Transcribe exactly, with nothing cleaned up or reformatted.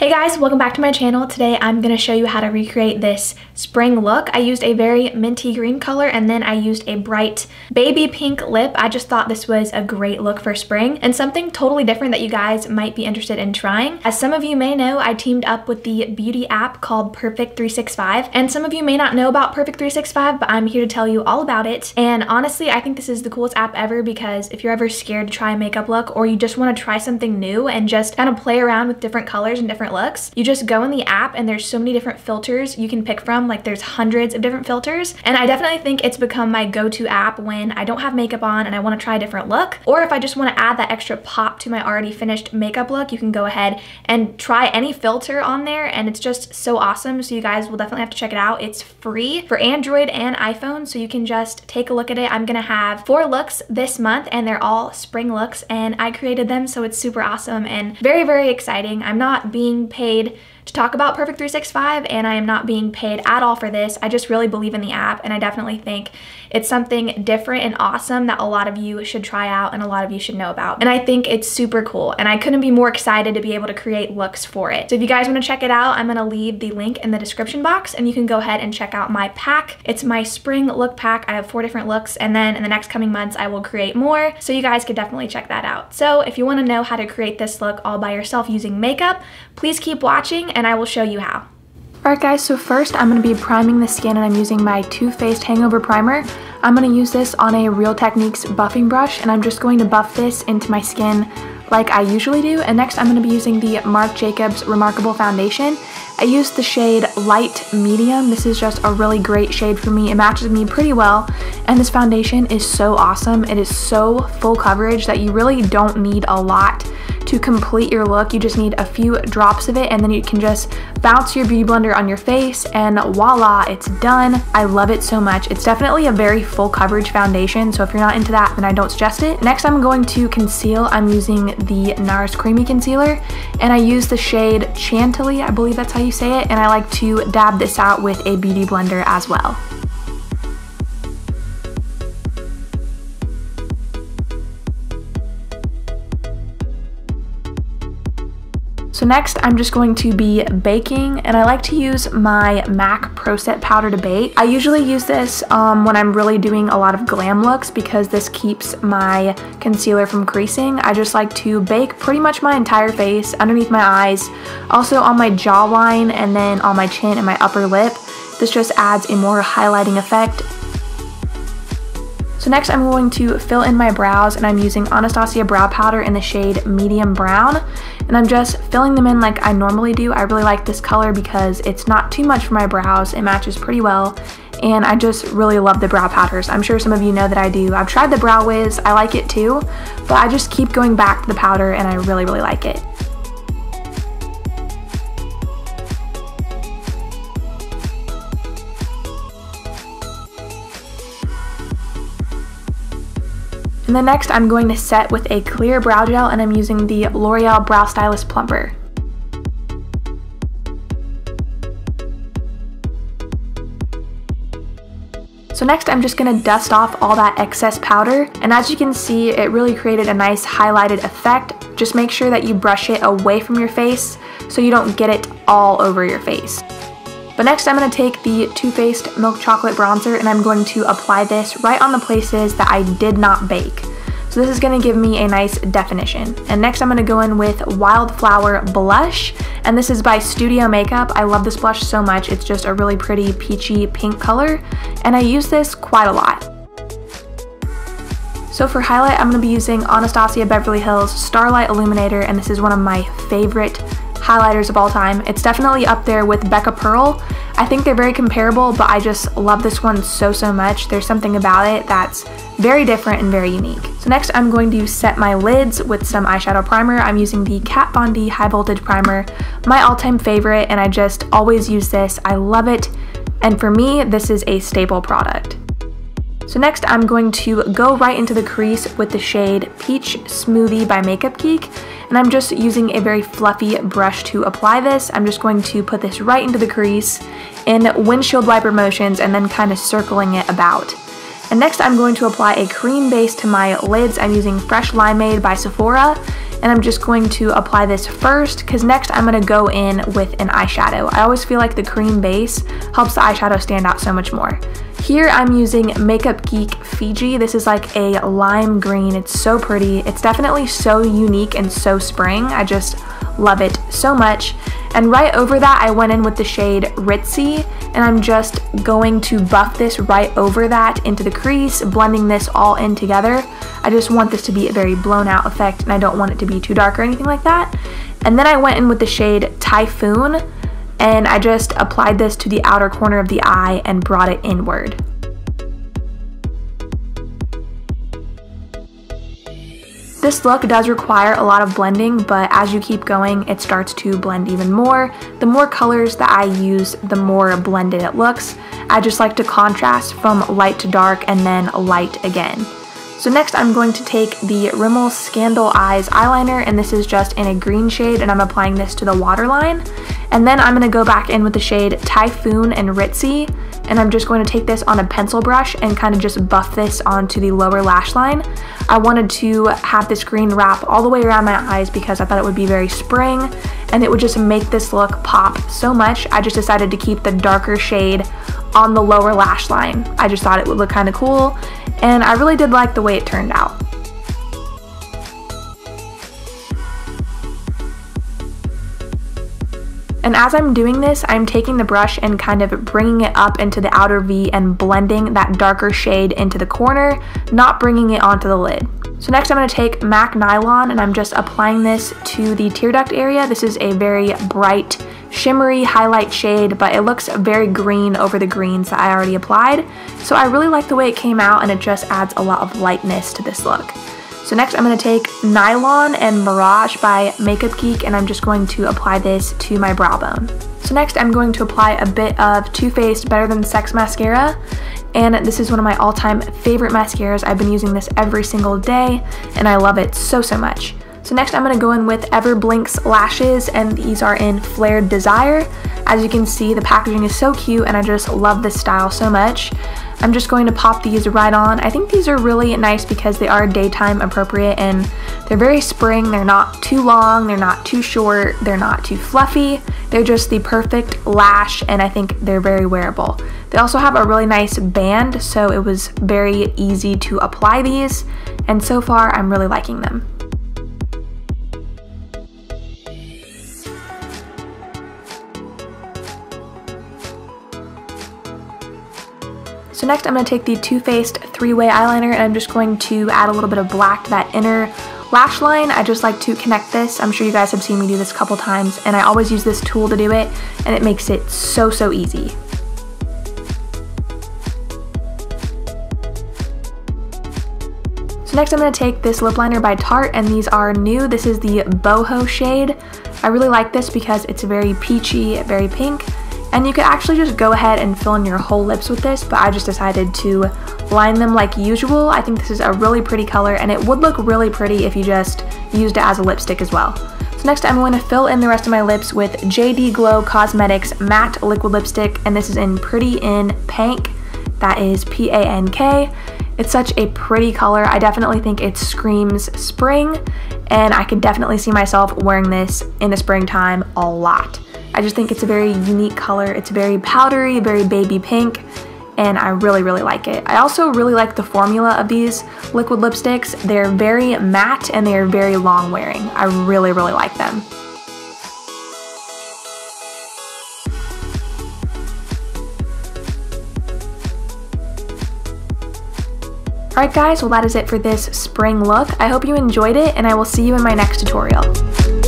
Hey guys, welcome back to my channel. Today I'm going to show you how to recreate this spring look. I used a very minty green color and then I used a bright baby pink lip. I just thought this was a great look for spring and something totally different that you guys might be interested in trying. As some of you may know, I teamed up with the beauty app called Perfect three sixty-five, and some of you may not know about Perfect three sixty-five, but I'm here to tell you all about it. And honestly, I think this is the coolest app ever because if you're ever scared to try a makeup look or you just want to try something new and just kind of play around with different colors and different looks, you just go in the app and there's so many different filters you can pick from. Like, there's hundreds of different filters, and I definitely think it's become my go-to app when I don't have makeup on and I want to try a different look, or if I just want to add that extra pop to my already finished makeup look. You can go ahead and try any filter on there, and it's just so awesome. So you guys will definitely have to check it out. It's free for Android and iPhone, so you can just take a look at it. I'm gonna have four looks this month and they're all spring looks and I created them, so it's super awesome and very very exciting. I'm not being paid to talk about Perfect three sixty-five and I am not being paid at all for this. I just really believe in the app and I definitely think it's something different and awesome that a lot of you should try out and a lot of you should know about. And I think it's super cool and I couldn't be more excited to be able to create looks for it. So if you guys want to check it out, I'm going to leave the link in the description box and you can go ahead and check out my pack. It's my spring look pack. I have four different looks and then in the next coming months I will create more, so you guys could definitely check that out. So if you want to know how to create this look all by yourself using makeup, please keep watching and I will show you how. Alright guys, so first I'm going to be priming the skin and I'm using my Too Faced Hangover Primer. I'm going to use this on a Real Techniques buffing brush and I'm just going to buff this into my skin like I usually do. And next I'm going to be using the Marc Jacobs Remarkable Foundation. I used the shade Light Medium. This is just a really great shade for me. It matches me pretty well. And this foundation is so awesome. It is so full coverage that you really don't need a lot to complete your look. You just need a few drops of it and then you can just bounce your beauty blender on your face and voila, it's done. I love it so much. It's definitely a very full coverage foundation, so if you're not into that, then I don't suggest it. Next, I'm going to conceal. I'm using the NARS Creamy Concealer and I use the shade Chantilly, I believe that's how you say it, and I like to dab this out with a beauty blender as well. So next, I'm just going to be baking, and I like to use my MAC Pro Set Powder to bake. I usually use this um, when I'm really doing a lot of glam looks because this keeps my concealer from creasing. I just like to bake pretty much my entire face, underneath my eyes, also on my jawline, and then on my chin and my upper lip. This just adds a more highlighting effect. So next I'm going to fill in my brows and I'm using Anastasia Brow Powder in the shade Medium Brown. And I'm just filling them in like I normally do. I really like this color because it's not too much for my brows. It matches pretty well. And I just really love the brow powders. I'm sure some of you know that I do. I've tried the Brow Wiz. I like it too. But I just keep going back to the powder and I really, really like it. And then next I'm going to set with a clear brow gel and I'm using the L'Oreal Brow Stylist Plumper. So next I'm just going to dust off all that excess powder, and as you can see it really created a nice highlighted effect. Just make sure that you brush it away from your face so you don't get it all over your face. But next I'm going to take the Too Faced Milk Chocolate Bronzer and I'm going to apply this right on the places that I did not bake. So this is going to give me a nice definition. And next I'm going to go in with Wildflower Blush, and this is by Studio Makeup. I love this blush so much. It's just a really pretty peachy pink color and I use this quite a lot. So for highlight I'm going to be using Anastasia Beverly Hills Starlight Illuminator, and this is one of my favorite highlighters of all time. It's definitely up there with Becca Pearl. I think they're very comparable, but I just love this one so so much. There's something about it that's very different and very unique. So next I'm going to set my lids with some eyeshadow primer. I'm using the Kat Von D High Voltage Primer, my all-time favorite, and I just always use this. I love it, and for me this is a staple product. So next I'm going to go right into the crease with the shade Peach Smoothie by Makeup Geek, and I'm just using a very fluffy brush to apply this. I'm just going to put this right into the crease in windshield wiper motions and then kind of circling it about. And next I'm going to apply a cream base to my lids. I'm using Fresh Limeade by Sephora, and I'm just going to apply this first because next I'm going to go in with an eyeshadow. I always feel like the cream base helps the eyeshadow stand out so much more. Here I'm using Makeup Geek Fiji. This is like a lime green. It's so pretty. It's definitely so unique and so spring. I just love it so much. And right over that, I went in with the shade Ritzy, and I'm just going to buff this right over that into the crease, blending this all in together. I just want this to be a very blown out effect, and I don't want it to be too dark or anything like that. And then I went in with the shade Typhoon, and I just applied this to the outer corner of the eye and brought it inward. This look does require a lot of blending, but as you keep going, it starts to blend even more. The more colors that I use, the more blended it looks. I just like to contrast from light to dark and then light again. So next I'm going to take the Rimmel Scandal Eyes eyeliner, and this is just in a green shade, and I'm applying this to the waterline. And then I'm going to go back in with the shade Typhoon and Ritzy, and I'm just going to take this on a pencil brush and kind of just buff this onto the lower lash line. I wanted to have this green wrap all the way around my eyes because I thought it would be very spring and it would just make this look pop so much. I just decided to keep the darker shade on the lower lash line. I just thought it would look kind of cool, and I really did like the way it turned out. And as I'm doing this, I'm taking the brush and kind of bringing it up into the outer V and blending that darker shade into the corner, not bringing it onto the lid. So next I'm going to take MAC Nylon, and I'm just applying this to the tear duct area. This is a very bright, shimmery highlight shade, but it looks very green over the greens that I already applied. So I really like the way it came out, and it just adds a lot of lightness to this look. So next I'm going to take Nylon and Mirage by Makeup Geek, and I'm just going to apply this to my brow bone. So next I'm going to apply a bit of Too Faced Better Than Sex Mascara, and this is one of my all-time favorite mascaras. I've been using this every single day, and I love it so, so much. So next I'm going to go in with Everblinks lashes, and these are in Flared Desire. As you can see, the packaging is so cute, and I just love this style so much. I'm just going to pop these right on. I think these are really nice because they are daytime appropriate and they're very spring. They're not too long, they're not too short, they're not too fluffy. They're just the perfect lash, and I think they're very wearable. They also have a really nice band, so it was very easy to apply these, and so far I'm really liking them. So next I'm going to take the Too Faced Three Way eyeliner, and I'm just going to add a little bit of black to that inner lash line. I just like to connect this. I'm sure you guys have seen me do this a couple times, and I always use this tool to do it, and it makes it so, so easy. So next I'm going to take this lip liner by Tarte, and these are new. This is the Boho shade. I really like this because it's very peachy, very pink. And you could actually just go ahead and fill in your whole lips with this, but I just decided to line them like usual. I think this is a really pretty color, and it would look really pretty if you just used it as a lipstick as well. So next I'm going to fill in the rest of my lips with J D Glow Cosmetics Matte Liquid Lipstick, and this is in Pretty in Pank. That is P A N K. It's such a pretty color. I definitely think it screams spring, and I could definitely see myself wearing this in the springtime a lot. I just think it's a very unique color. It's very powdery, very baby pink, and I really, really like it. I also really like the formula of these liquid lipsticks. They're very matte and they are very long wearing. I really, really like them. Alright guys, well that is it for this spring look. I hope you enjoyed it, and I will see you in my next tutorial.